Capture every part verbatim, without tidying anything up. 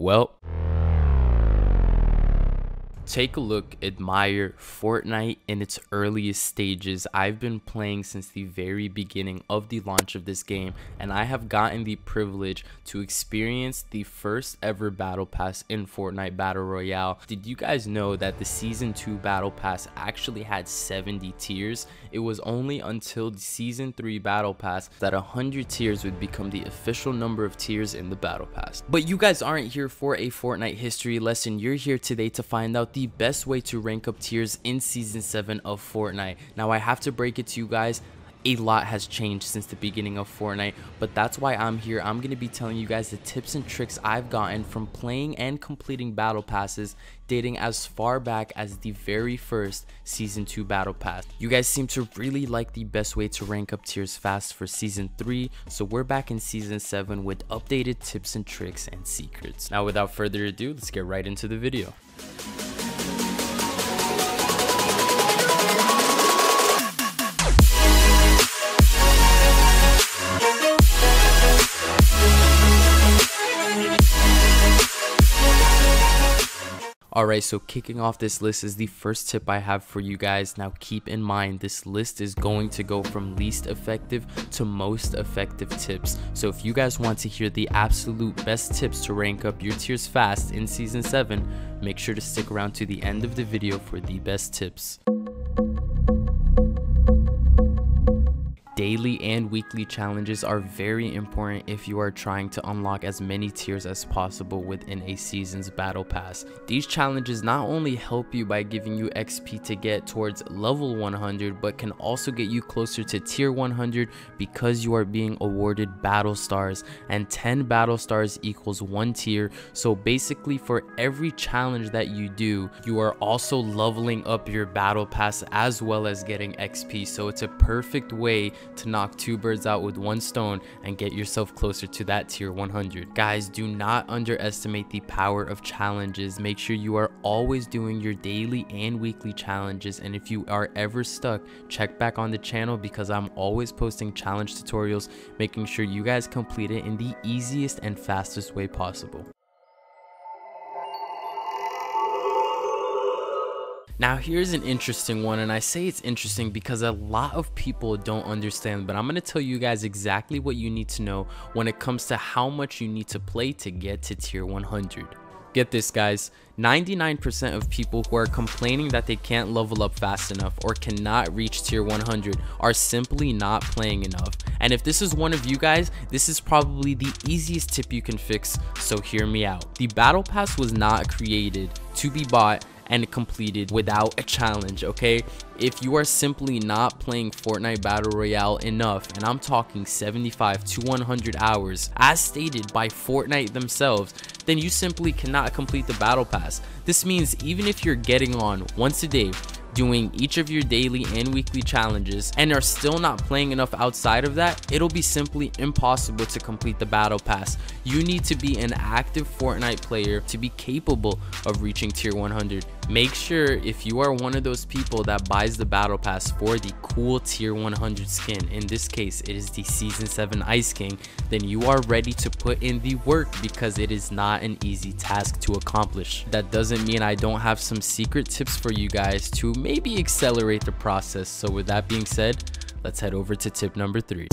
Well, take a look, admire Fortnite in its earliest stages. I've been playing since the very beginning of the launch of this game, and I have gotten the privilege to experience the first ever battle pass in Fortnite Battle Royale. Did you guys know that the season two battle pass actually had seventy tiers? It was only until the season three battle pass that one hundred tiers would become the official number of tiers in the battle pass. But you guys aren't here for a Fortnite history lesson. You're here today to find out the The best way to rank up tiers in season seven of Fortnite. Now I have to break it to you guys, a lot has changed since the beginning of Fortnite, but that's why I'm here. I'm going to be telling you guys the tips and tricks I've gotten from playing and completing battle passes dating as far back as the very first season two battle pass. You guys seem to really like the best way to rank up tiers fast for season three, so we're back in season seven with updated tips and tricks and secrets. Now without further ado, let's get right into the video. Alright, so kicking off this list is the first tip I have for you guys. Now keep in mind, this list is going to go from least effective to most effective tips. So if you guys want to hear the absolute best tips to rank up your tiers fast in season seven, make sure to stick around to the end of the video for the best tips. Daily and weekly challenges are very important if you are trying to unlock as many tiers as possible within a season's battle pass. These challenges not only help you by giving you X P to get towards level one hundred, but can also get you closer to tier one hundred because you are being awarded battle stars, and ten battle stars equals one tier. So basically for every challenge that you do, you are also leveling up your battle pass as well as getting X P. So it's a perfect way to knock two birds out with one stone and get yourself closer to that tier one hundred. Guys, do not underestimate the power of challenges. Make sure you are always doing your daily and weekly challenges, and if you are ever stuck, check back on the channel because I'm always posting challenge tutorials, making sure you guys complete it in the easiest and fastest way possible. Now here's an interesting one, and I say it's interesting because a lot of people don't understand, but I'm going to tell you guys exactly what you need to know when it comes to how much you need to play to get to tier one hundred. Get this, guys, ninety-nine percent of people who are complaining that they can't level up fast enough or cannot reach tier one hundred are simply not playing enough. And if this is one of you guys, this is probably the easiest tip you can fix, so hear me out. The battle pass was not created to be bought and completed without a challenge, okay? If you are simply not playing Fortnite Battle Royale enough, and I'm talking seventy-five to one hundred hours, as stated by Fortnite themselves, then you simply cannot complete the battle pass. This means even if you're getting on once a day, doing each of your daily and weekly challenges, and are still not playing enough outside of that, it'll be simply impossible to complete the battle pass. You need to be an active Fortnite player to be capable of reaching tier one hundred. Make sure if you are one of those people that buys the battle pass for the cool tier one hundred skin, in this case it is the season seven Ice King, then you are ready to put in the work because it is not an easy task to accomplish. That doesn't mean I don't have some secret tips for you guys to maybe accelerate the process. So with that being said, let's head over to tip number three.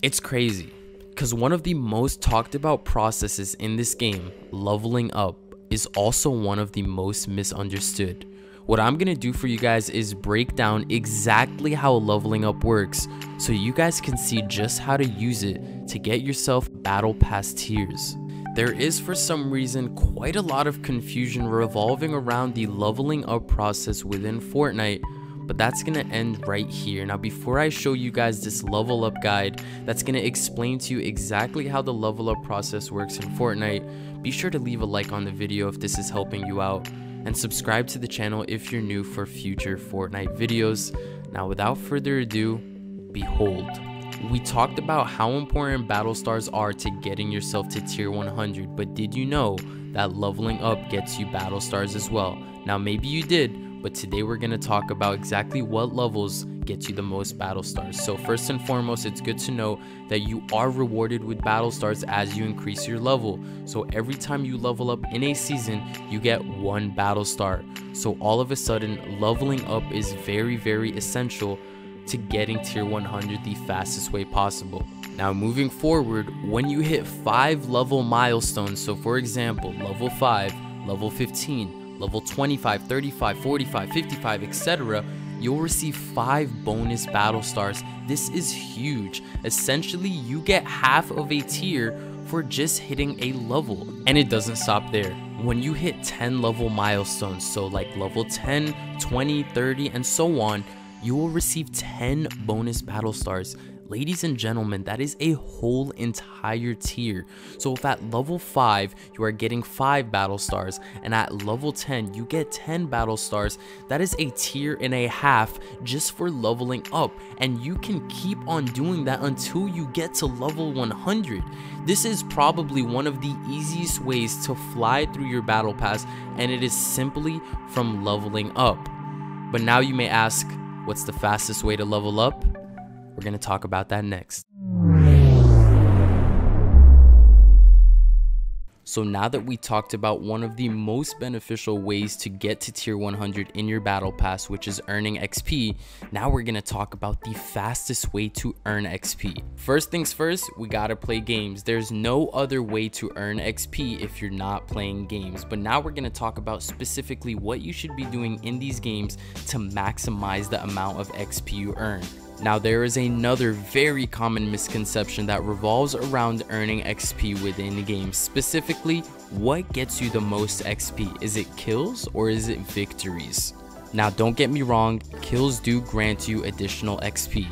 It's crazy because one of the most talked about processes in this game, leveling up, is also one of the most misunderstood. What I'm gonna do for you guys is break down exactly how leveling up works so you guys can see just how to use it to get yourself battle pass tiers. There is, for some reason, quite a lot of confusion revolving around the leveling up process within Fortnite, but that's gonna end right here. Now before I show you guys this level up guide that's gonna explain to you exactly how the level up process works in Fortnite, be sure to leave a like on the video if this is helping you out, and subscribe to the channel if you're new for future Fortnite videos. Now without further ado, behold. We talked about how important battle stars are to getting yourself to tier one hundred, but did you know that leveling up gets you battle stars as well? Now maybe you did, but today we're going to talk about exactly what levels get you the most battle stars. So first and foremost, it's good to know that you are rewarded with battle stars as you increase your level. So every time you level up in a season, you get one battle star. So all of a sudden, leveling up is very, very essential to getting tier one hundred the fastest way possible. Now moving forward, when you hit five level milestones, so for example, level five, level fifteen, level twenty-five, thirty-five, forty-five, fifty-five, et cetera, you'll receive five bonus battle stars. This is huge. Essentially, you get half of a tier for just hitting a level. And it doesn't stop there. When you hit ten level milestones, so like level ten, twenty, thirty, and so on, you will receive ten bonus battle stars. Ladies and gentlemen, that is a whole entire tier. So if at level five, you are getting five battle stars, and at level ten, you get ten battle stars, that is a tier and a half just for leveling up. And you can keep on doing that until you get to level one hundred. This is probably one of the easiest ways to fly through your battle pass, and it is simply from leveling up. But now you may ask, what's the fastest way to level up? We're going to talk about that next. So now that we talked about one of the most beneficial ways to get to tier one hundred in your battle pass, which is earning X P, now we're going to talk about the fastest way to earn X P. First things first, we got to play games. There's no other way to earn X P if you're not playing games. But now we're going to talk about specifically what you should be doing in these games to maximize the amount of X P you earn. Now there is another very common misconception that revolves around earning X P within the game. Specifically, what gets you the most X P? Is it kills or is it victories? Now don't get me wrong, kills do grant you additional X P.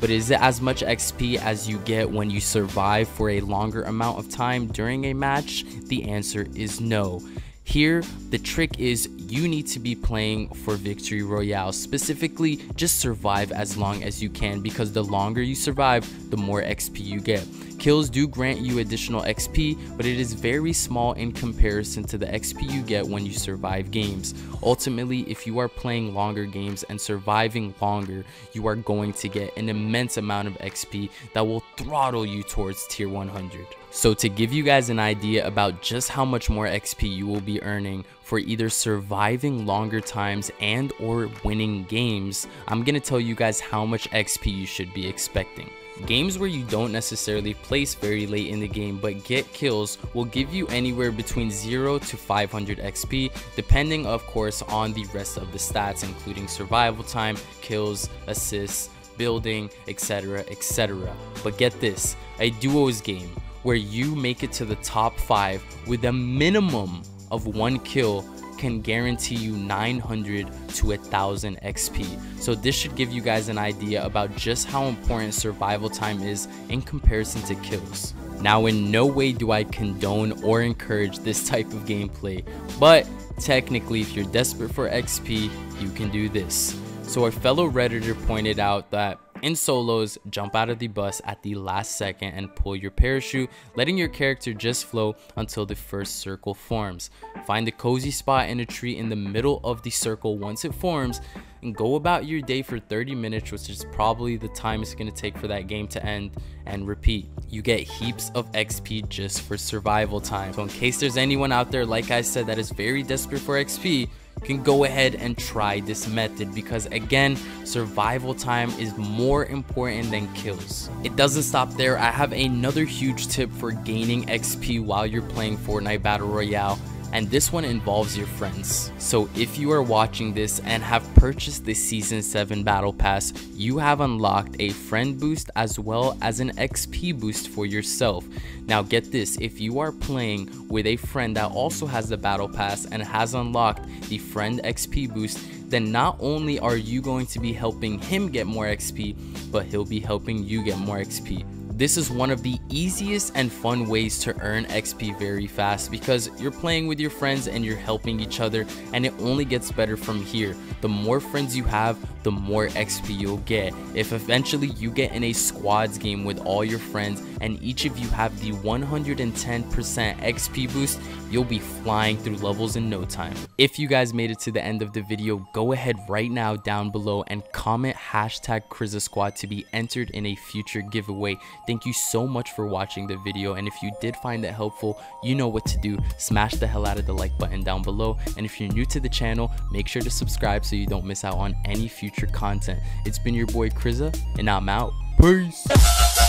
But is it as much X P as you get when you survive for a longer amount of time during a match? The answer is no. Here, the trick is you need to be playing for Victory Royale. Specifically, just survive as long as you can, because the longer you survive, the more X P you get. Kills do grant you additional X P, but it is very small in comparison to the X P you get when you survive games. Ultimately, if you are playing longer games and surviving longer, you are going to get an immense amount of X P that will throttle you towards tier one hundred. So to give you guys an idea about just how much more X P you will be earning for either surviving longer times and or winning games, I'm gonna tell you guys how much X P you should be expecting. Games where you don't necessarily place very late in the game but get kills will give you anywhere between zero to five hundred X P, depending of course on the rest of the stats, including survival time, kills, assists, building, etc, et cetera. But get this, a duos game where you make it to the top five with a minimum of one kill can guarantee you nine hundred to one thousand X P. So this should give you guys an idea about just how important survival time is in comparison to kills. Now in no way do I condone or encourage this type of gameplay, but technically if you're desperate for X P, you can do this. So our fellow Redditor pointed out that in solos, jump out of the bus at the last second and pull your parachute, letting your character just flow until the first circle forms. Find a cozy spot in a tree in the middle of the circle once it forms, and go about your day for thirty minutes, which is probably the time it's going to take for that game to end, and repeat. You get heaps of X P just for survival time. So in case there's anyone out there, like I said, that is very desperate for X P, you can go ahead and try this method, because again, survival time is more important than kills. It doesn't stop there. I have another huge tip for gaining X P while you're playing Fortnite Battle Royale, and this one involves your friends. So if you are watching this and have purchased the season seven battle pass, you have unlocked a friend boost as well as an X P boost for yourself. Now get this, if you are playing with a friend that also has the battle pass and has unlocked the friend X P boost, then not only are you going to be helping him get more X P, but he'll be helping you get more X P. This is one of the easiest and fun ways to earn X P very fast, because you're playing with your friends and you're helping each other, and it only gets better from here. The more friends you have, the more X P you'll get. If eventually you get in a squads game with all your friends and each of you have the one hundred ten percent X P boost, you'll be flying through levels in no time. If you guys made it to the end of the video, go ahead right now down below and comment hashtag Crzzah Squad to be entered in a future giveaway. Thank you so much for watching the video, and if you did find that helpful, you know what to do. Smash the hell out of the like button down below, and if you're new to the channel, make sure to subscribe so you don't miss out on any future content. It's been your boy Crzzah, and I'm out. Peace.